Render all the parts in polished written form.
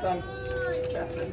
some traffic.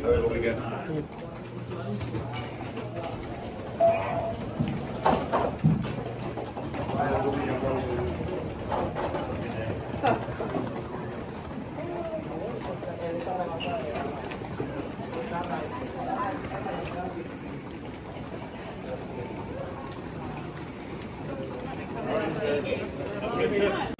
Sorry, what we got? Good trip.